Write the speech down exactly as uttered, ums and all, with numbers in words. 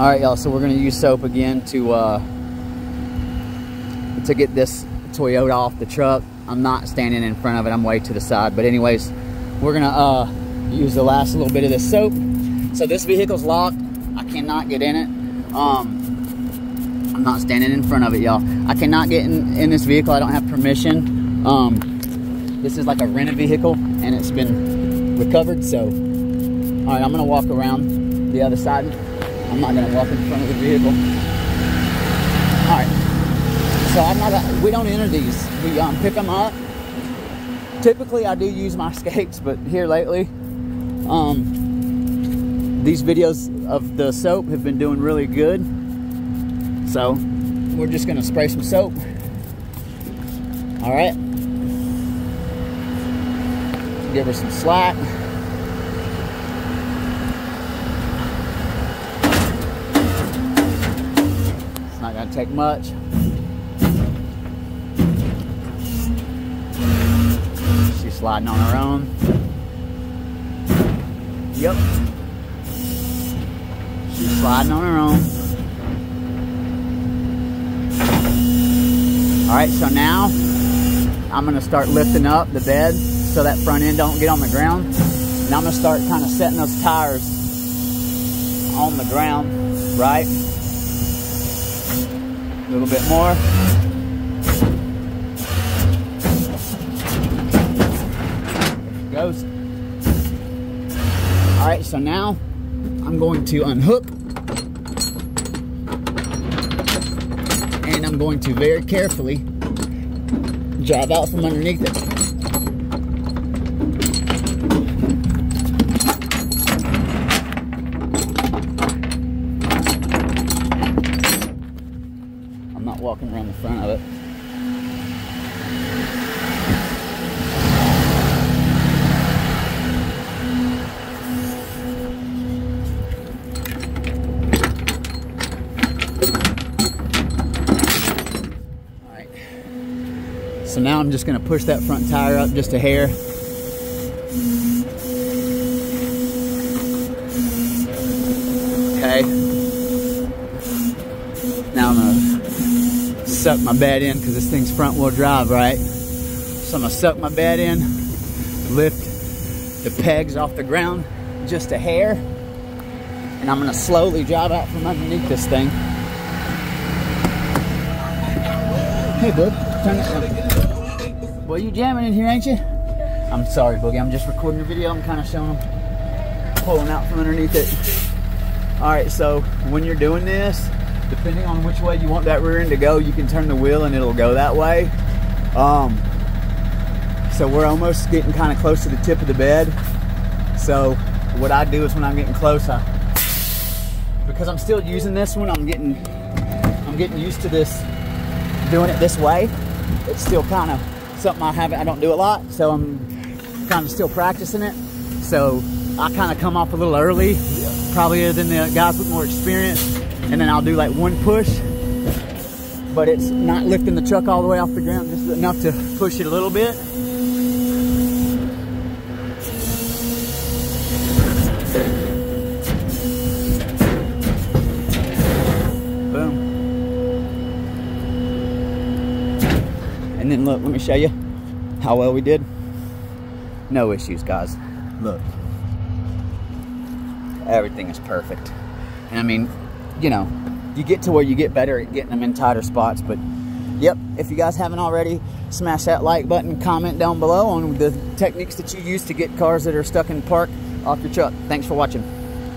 All right, y'all, so we're gonna use soap again to uh, to get this Toyota off the truck. I'm not standing in front of it, I'm way to the side. But anyways, we're gonna uh, use the last little bit of this soap. So this vehicle's locked, I cannot get in it. Um, I'm not standing in front of it, y'all. I cannot get in, in this vehicle, I don't have permission. Um, this is like a rented vehicle and it's been recovered, so. All right, I'm gonna walk around the other side. I'm not gonna walk in front of the vehicle. All right, so I'm not, a, we don't enter these. We um, pick them up. Typically I do use my escapes, but here lately, um, these videos of the soap have been doing really good. So we're just gonna spray some soap. All right. Give her some slack. It's not gonna take much. She's sliding on her own. Yep. She's sliding on her own. All right, so now I'm gonna start lifting up the bed so that front end don't get on the ground. And I'm gonna start kind of setting those tires on the ground, right? A little bit more. There it goes. All right, so now I'm going to unhook. I'm going to very carefully drive out from underneath it. I'm not walking around the front of it. So now I'm just gonna push that front tire up just a hair. Okay. Now I'm gonna suck my bed in because this thing's front wheel drive, right? So I'm gonna suck my bed in, lift the pegs off the ground just a hair, and I'm gonna slowly drive out from underneath this thing. Hey, bud, turn it on. Well, you jamming in here, ain't you? I'm sorry, Boogie. I'm just recording a video. I'm kind of showing them pulling out from underneath it. All right, so when you're doing this, depending on which way you want that rear end to go, you can turn the wheel and it'll go that way. Um, so we're almost getting kind of close to the tip of the bed. So what I do is when I'm getting close, I, because I'm still using this one, I'm getting, I'm getting used to this, doing it this way. It's still kind of something I haven't, I don't do a lot, so I'm kind of still practicing it. So I kind of come off a little early, probably than the guys with more experience, and then I'll do like one push, but it's not lifting the truck all the way off the ground, just enough to push it a little bit. And then look, let me show you how well we did. No issues, guys. Look, everything is perfect. And I mean, you know, you get to where you get better at getting them in tighter spots. But yep, if you guys haven't already, smash that like button, comment down below on the techniques that you use to get cars that are stuck in park off your truck. Thanks for watching.